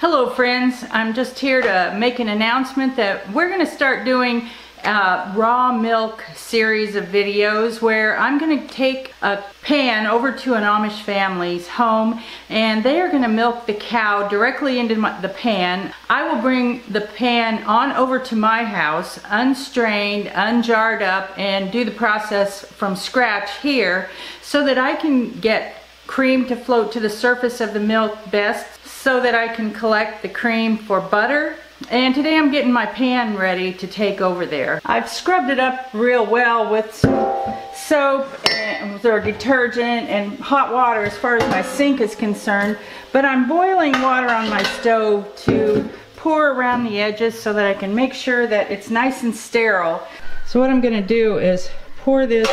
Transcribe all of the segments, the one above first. Hello friends, I'm just here to make an announcement that we're going to start doing a raw milk series of videos where I'm going to take a pan over to an Amish family's home and they are going to milk the cow directly into the pan. I will bring the pan on over to my house, unstrained, unjarred up, and do the process from scratch here so that I can get cream to float to the surface of the milk best, so that I can collect the cream for butter. And today I'm getting my pan ready to take over there. I've scrubbed it up real well with soap or detergent and hot water as far as my sink is concerned, but I'm boiling water on my stove to pour around the edges so that I can make sure that it's nice and sterile. So what I'm going to do is pour this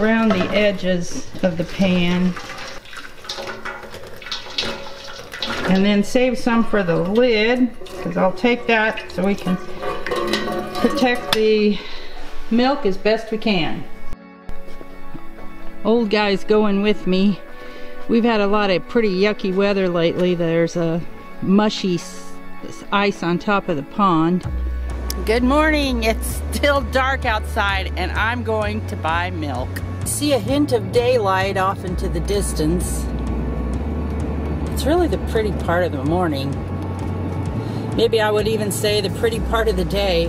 around the edges of the pan, and then save some for the lid, because I'll take that so we can protect the milk as best we can. Old guy's going with me. We've had a lot of pretty yucky weather lately. There's a mushy ice on top of the pond. Good morning, it's still dark outside and I'm going to buy milk. See a hint of daylight off into the distance. It's really the pretty part of the morning. Maybe I would even say the pretty part of the day.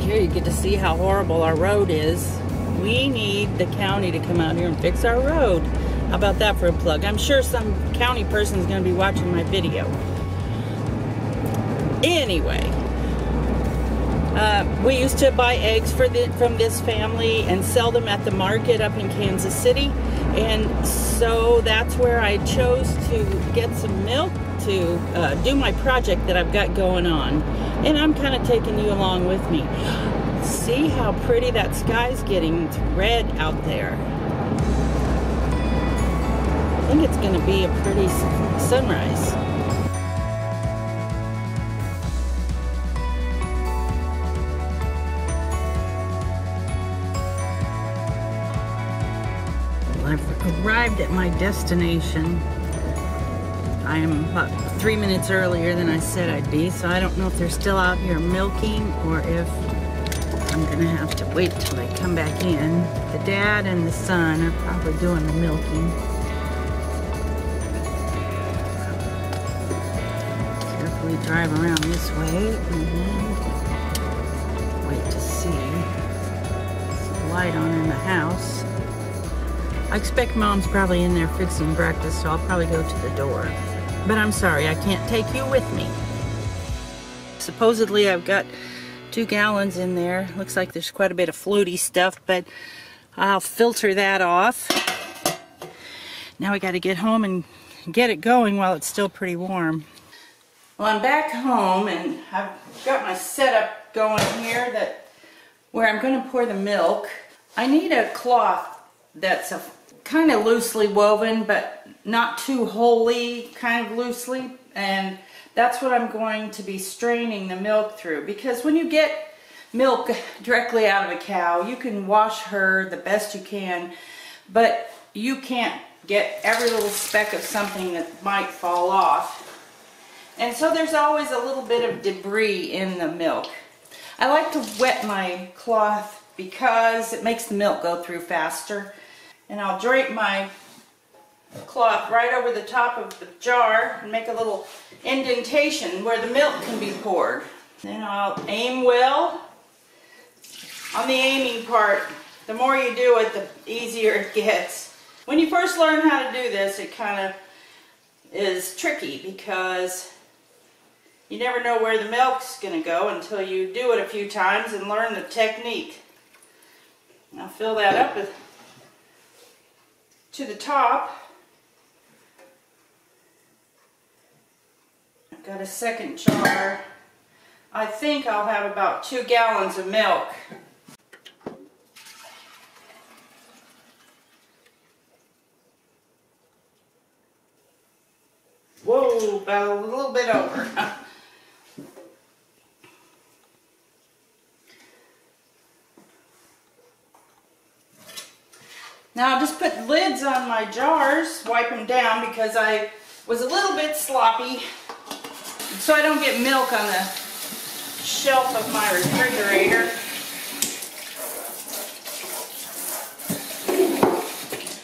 Here you get to see how horrible our road is. We need the county to come out here and fix our road. How about that for a plug? I'm sure some county person is going to be watching my video. Anyway, we used to buy eggs from this family and sell them at the market up in Kansas City. And so that's where I chose to get some milk to do my project that I've got going on. And I'm kind of taking you along with me. See how pretty that sky's getting. It's red out there. I think it's going to be a pretty sunrise. I've arrived at my destination. I am about 3 minutes earlier than I said I'd be, so I don't know if they're still out here milking or if I'm gonna have to wait till they come back in. The dad and the son are probably doing the milking. Carefully drive around this way and then wait to see. There's a light on in the house. I expect Mom's probably in there fixing breakfast, so I'll probably go to the door. But I'm sorry, I can't take you with me. Supposedly I've got 2 gallons in there. Looks like there's quite a bit of fluty stuff, but I'll filter that off. Now we got to get home and get it going while it's still pretty warm. Well, I'm back home and I've got my setup going here where I'm going to pour the milk. I need a cloth that's kind of loosely woven, but not too wholly, kind of loosely, and that's what I'm going to be straining the milk through, because when you get milk directly out of a cow, you can wash her the best you can, but you can't get every little speck of something that might fall off, and so there's always a little bit of debris in the milk. I like to wet my cloth because it makes the milk go through faster. And I'll drape my cloth right over the top of the jar and make a little indentation where the milk can be poured. Then I'll aim well on the aiming part. The more you do it, the easier it gets. When you first learn how to do this, it kind of is tricky because you never know where the milk's going to go until you do it a few times and learn the technique. Now fill that up to the top. I've got a second jar. I think I'll have about 2 gallons of milk. Whoa, about a little bit over. Now I'll just put lids on my jars, wipe them down because I was a little bit sloppy, so I don't get milk on the shelf of my refrigerator.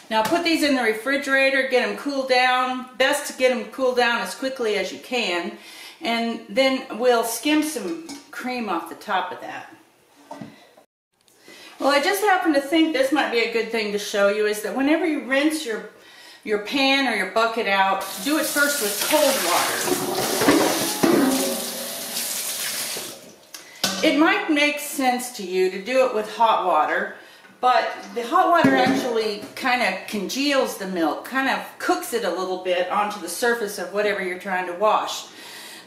Now put these in the refrigerator, get them cooled down. Best to get them cooled down as quickly as you can. And then we'll skim some cream off the top of that. Well, I just happened to think this might be a good thing to show you is that whenever you rinse your pan or your bucket out, do it first with cold water. It might make sense to you to do it with hot water, but the hot water actually kind of congeals the milk, kind of cooks it a little bit onto the surface of whatever you're trying to wash.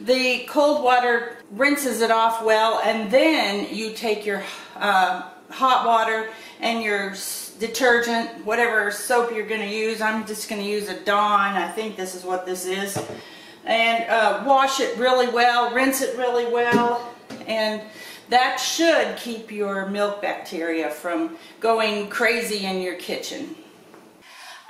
The cold water rinses it off well, and then you take your hot water and your detergent, whatever soap you're going to use. I'm just going to use a Dawn. I think this is what this is. And wash it really well, rinse it really well, and that should keep your milk bacteria from going crazy in your kitchen.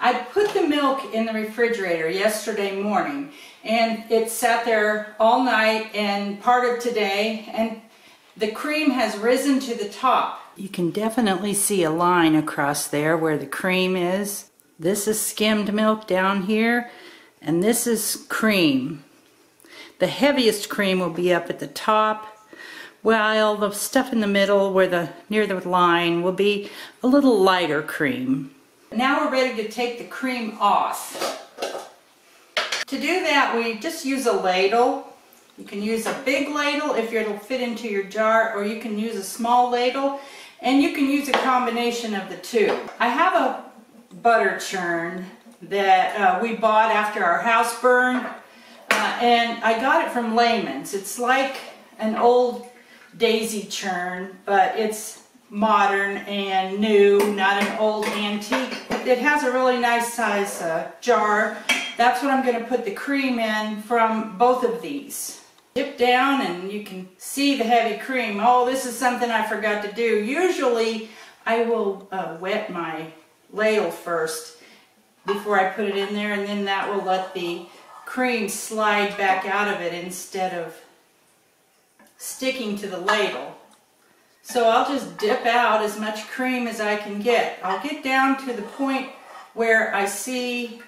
I put the milk in the refrigerator yesterday morning, and it sat there all night and part of today, and the cream has risen to the top. You can definitely see a line across there where the cream is. This is skimmed milk down here, and this is cream. The heaviest cream will be up at the top, while the stuff in the middle where near the line will be a little lighter cream. Now we're ready to take the cream off. To do that, we just use a ladle. You can use a big ladle if it'll fit into your jar, or you can use a small ladle, and you can use a combination of the two. I have a butter churn that we bought after our house burned, and I got it from Layman's. It's like an old daisy churn, but it's modern and new, not an old antique. It has a really nice size jar. That's what I'm going to put the cream in from both of these. Dip down and you can see the heavy cream. Oh, this is something I forgot to do. Usually I will wet my ladle first before I put it in there, and then that will let the cream slide back out of it instead of sticking to the ladle. So I'll just dip out as much cream as I can get. I'll get down to the point where I see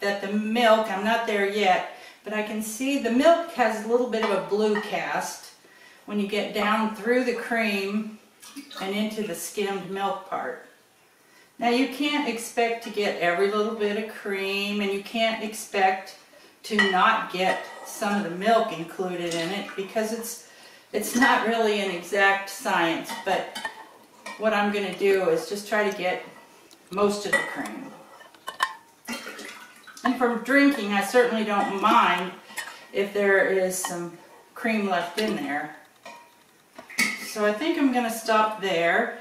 that the milk, I'm not there yet, but I can see the milk has a little bit of a blue cast when you get down through the cream and into the skimmed milk part. Now you can't expect to get every little bit of cream, and you can't expect to not get some of the milk included in it, because it's not really an exact science, but what I'm going to do is just try to get most of the cream. And for drinking, I certainly don't mind if there is some cream left in there. So I think I'm going to stop there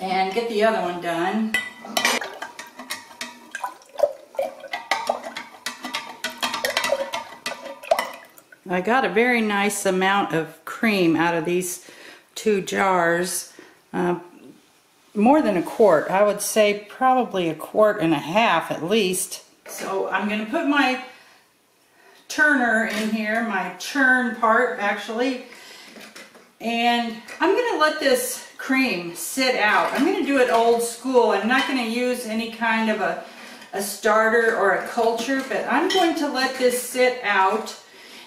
and get the other one done. I got a very nice amount of cream out of these two jars. More than a quart. I would say probably a quart and a half at least. So I'm going to put my turner in here, my churn part actually, and I'm going to let this cream sit out. I'm going to do it old school. I'm not going to use any kind of a starter or a culture, but I'm going to let this sit out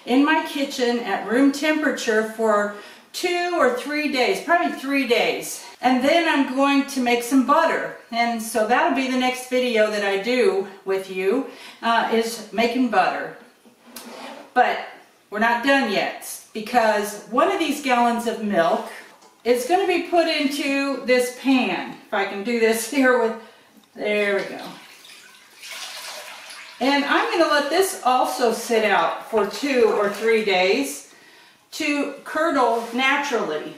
in my kitchen at room temperature for 2 or 3 days, probably 3 days. And then I'm going to make some butter. And so that'll be the next video that I do with you, is making butter. But we're not done yet, because one of these gallons of milk is going to be put into this pan. If I can do this here with, there we go. And I'm going to let this also sit out for 2 or 3 days to curdle naturally.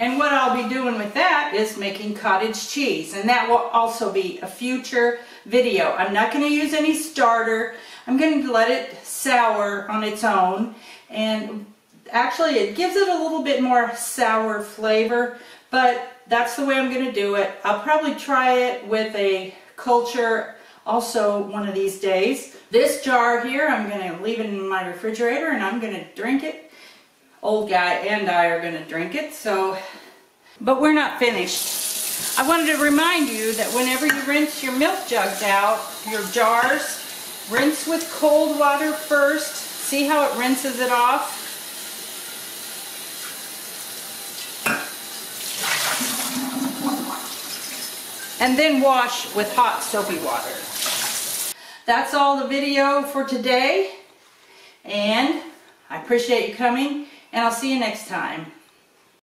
And what I'll be doing with that is making cottage cheese, and that will also be a future video. I'm not going to use any starter. I'm going to let it sour on its own, and actually it gives it a little bit more sour flavor, but that's the way I'm going to do it. I'll probably try it with a culture Also, one of these days, this jar here, I'm going to leave it in my refrigerator and I'm going to drink it. Old guy and I are going to drink it, so... But we're not finished. I wanted to remind you that whenever you rinse your milk jugs out, your jars, rinse with cold water first. See how it rinses it off? And then wash with hot soapy water. That's all the video for today, and I appreciate you coming, and I'll see you next time.